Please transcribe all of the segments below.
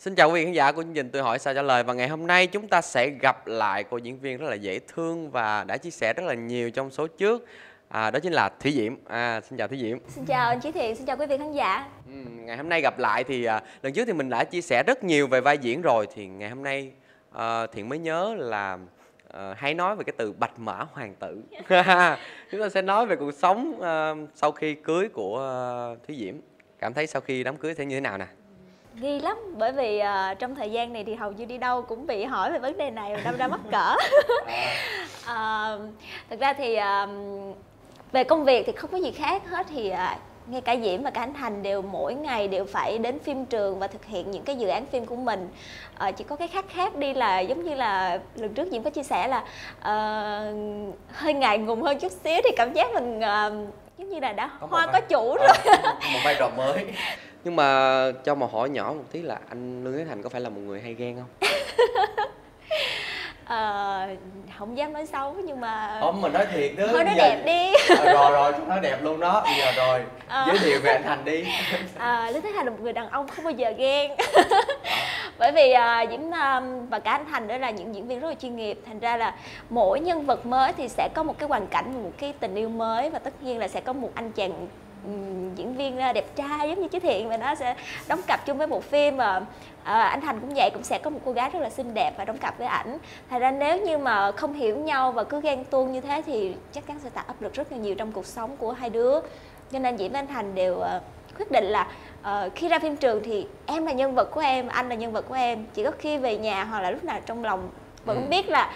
Xin chào quý vị khán giả của chương trình Tôi Hỏi Sao Trả Lời. Và ngày hôm nay chúng ta sẽ gặp lại cô diễn viên rất là dễ thương và đã chia sẻ rất là nhiều trong số trước. Đó chính là Thúy Diễm. Xin chào Thúy Diễm. Xin chào anh Chí Thiện, xin chào quý vị khán giả. Ngày hôm nay gặp lại thì lần trước thì mình đã chia sẻ rất nhiều về vai diễn rồi. Thì ngày hôm nay Thiện mới nhớ là hãy nói về cái từ bạch mã hoàng tử. Chúng ta sẽ nói về cuộc sống sau khi cưới của Thúy Diễm. Cảm thấy sau khi đám cưới sẽ như thế nào nè? Ghi lắm, bởi vì trong thời gian này thì hầu như đi đâu cũng bị hỏi về vấn đề này, đâm ra mắc cỡ. Thật ra thì về công việc thì không có gì khác hết, thì ngay cả Diễm và cả anh Thành đều mỗi ngày đều phải đến phim trường và thực hiện những cái dự án phim của mình. Chỉ có cái khác khác đi là giống như là lần trước Diễm có chia sẻ là hơi ngại ngùng hơn chút xíu, thì cảm giác mình giống như là đã hoa có chủ rồi, một vai trò mới. Nhưng mà cho mà hỏi nhỏ một tí là anh Lương Thế Thành có phải là một người hay ghen không? Không dám nói xấu nhưng mà... Không, mình nói thiệt đó. Thôi nói đẹp đi. Rồi, nói đẹp luôn đó. Bây giờ rồi, giới thiệu về anh Thành đi. Lương Thế Thành là một người đàn ông không bao giờ ghen. Bởi vì Diễm và cả anh Thành đó là những diễn viên rất là chuyên nghiệp. Thành ra là mỗi nhân vật mới thì sẽ có một cái hoàn cảnh, một cái tình yêu mới. Và tất nhiên là sẽ có một anh chàng diễn viên đẹp trai giống như Chí Thiện mà nó sẽ đóng cặp chung với bộ phim. Mà anh Thành cũng vậy, cũng sẽ có một cô gái rất là xinh đẹp và đóng cặp với ảnh. Thành ra nếu như mà không hiểu nhau và cứ ghen tuông như thế thì chắc chắn sẽ tạo áp lực rất là nhiều trong cuộc sống của hai đứa. Cho nên Diễm và anh Thành đều quyết định là khi ra phim trường thì em là nhân vật của em, anh là nhân vật của em. Chỉ có khi về nhà hoặc là lúc nào trong lòng vẫn biết là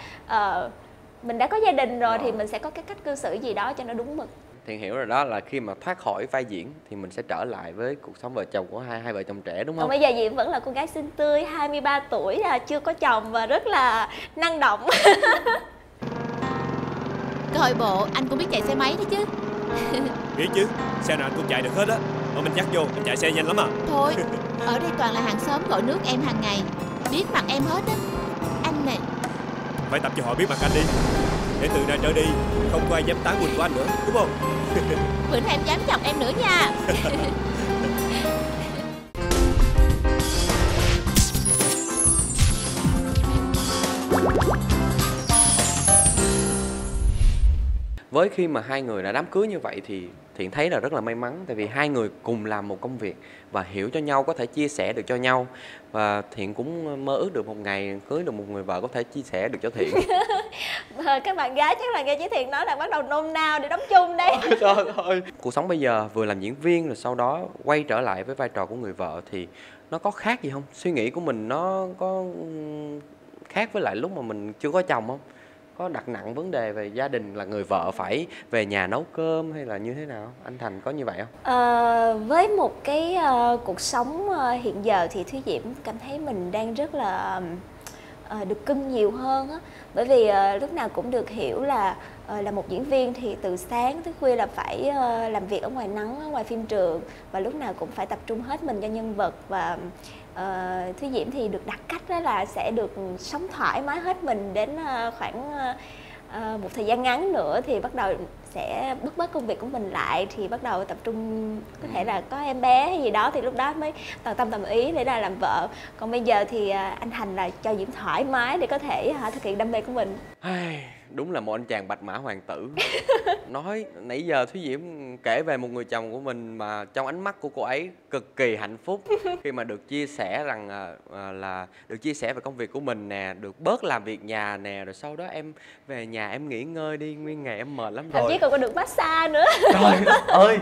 mình đã có gia đình rồi thì mình sẽ có cái cách cư xử gì đó cho nó đúng mực. Thì hiểu rồi, đó là khi mà thoát khỏi vai diễn thì mình sẽ trở lại với cuộc sống vợ chồng của hai vợ chồng trẻ, đúng không? Bây giờ Diễm vẫn là cô gái xinh tươi, 23 tuổi, chưa có chồng và rất là năng động. Coi bộ anh cũng biết chạy xe máy đó chứ? Biết chứ, xe nào anh cũng chạy được hết á. Mà mình dắt vô, mình chạy xe nhanh lắm à. Thôi, ở đây toàn là hàng xóm gọi nước em hàng ngày, biết mặt em hết á. Anh này, phải tập cho họ biết mặt anh đi. Để từ nay trở đi không có ai dám tán Quỳnh của anh nữa, đúng không? Bữa nay em dám chọc em nữa nha. Với khi mà hai người đã đám cưới như vậy thì Thiện thấy là rất là may mắn. Tại vì hai người cùng làm một công việc và hiểu cho nhau, có thể chia sẻ được cho nhau. Và Thiện cũng mơ ước được một ngày cưới được một người vợ có thể chia sẻ được cho Thiện. Các bạn gái chắc là nghe chị Thiện nói là bắt đầu nôn nao để đóng chung đấy. Trời ơi. Cuộc sống bây giờ vừa làm diễn viên rồi sau đó quay trở lại với vai trò của người vợ thì nó có khác gì không? Suy nghĩ của mình nó có khác với lại lúc mà mình chưa có chồng không? Có đặt nặng vấn đề về gia đình là người vợ phải về nhà nấu cơm hay là như thế nào? Anh Thành có như vậy không? Với một cái cuộc sống hiện giờ thì Thúy Diễm cảm thấy mình đang rất là được cưng nhiều hơn á. Bởi vì lúc nào cũng được hiểu là một diễn viên thì từ sáng tới khuya là phải làm việc ở ngoài nắng, ở ngoài phim trường. Và lúc nào cũng phải tập trung hết mình cho nhân vật. Và Thúy Diễm thì được đặt cách đó là sẽ được sống thoải mái hết mình đến khoảng một thời gian ngắn nữa thì bắt đầu sẽ bớt công việc của mình lại, thì bắt đầu tập trung, có thể là có em bé hay gì đó thì lúc đó mới toàn tâm toàn ý để là làm vợ. Còn bây giờ thì anh Thành là cho Diễm thoải mái để có thể thực hiện đam mê của mình. Đúng là một anh chàng bạch mã hoàng tử. Nói nãy giờ Thúy Diễm kể về một người chồng của mình mà trong ánh mắt của cô ấy cực kỳ hạnh phúc khi mà được chia sẻ rằng là được chia sẻ về công việc của mình nè, được bớt làm việc nhà nè, rồi sau đó em về nhà em nghỉ ngơi đi, nguyên ngày em mệt lắm rồi. Thậm chí còn có được massage nữa. Trời ơi.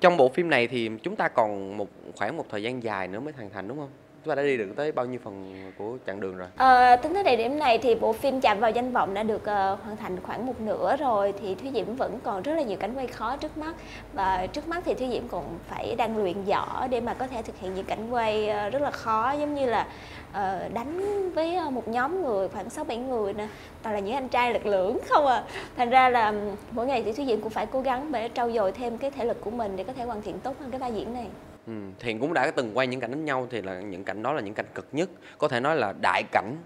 Trong bộ phim này thì chúng ta còn khoảng một thời gian dài nữa mới hoàn thành, đúng không? Chúng ta đã đi được tới bao nhiêu phần của chặng đường rồi? Tính tới thời điểm này thì bộ phim Chạm Vào Danh Vọng đã được hoàn thành khoảng một nửa rồi. Thì Thúy Diễm vẫn còn rất là nhiều cảnh quay khó trước mắt. Và trước mắt thì Thúy Diễm còn phải đang luyện giỏ để mà có thể thực hiện những cảnh quay rất là khó. Giống như là đánh với một nhóm người khoảng 6-7 người nè, toàn là những anh trai lực lưỡng không à. Thành ra là mỗi ngày thì Thúy Diễm cũng phải cố gắng để trau dồi thêm cái thể lực của mình để có thể hoàn thiện tốt hơn cái vai diễn này. Thiện cũng đã từng quay những cảnh đánh nhau thì là những cảnh đó là những cảnh cực nhất, có thể nói là đại cảnh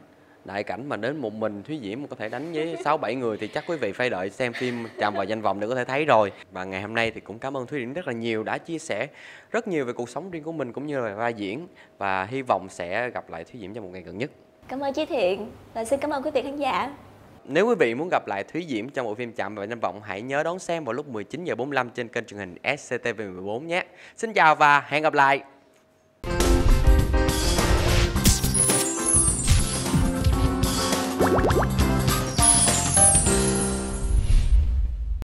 đại cảnh mà đến một mình Thúy Diễm có thể đánh với 6-7 người thì chắc quý vị phải đợi xem phim Chạm vào danh vọng để có thể thấy rồi. Và ngày hôm nay thì cũng cảm ơn Thúy Diễm rất là nhiều, đã chia sẻ rất nhiều về cuộc sống riêng của mình cũng như là vai diễn, và hy vọng sẽ gặp lại Thúy Diễm trong một ngày gần nhất. Cảm ơn Chí Thiện và xin cảm ơn quý vị khán giả. Nếu quý vị muốn gặp lại Thúy Diễm trong bộ phim Chạm vào danh vọng, hãy nhớ đón xem vào lúc 19h45 trên kênh truyền hình SCTV14 nhé. Xin chào và hẹn gặp lại.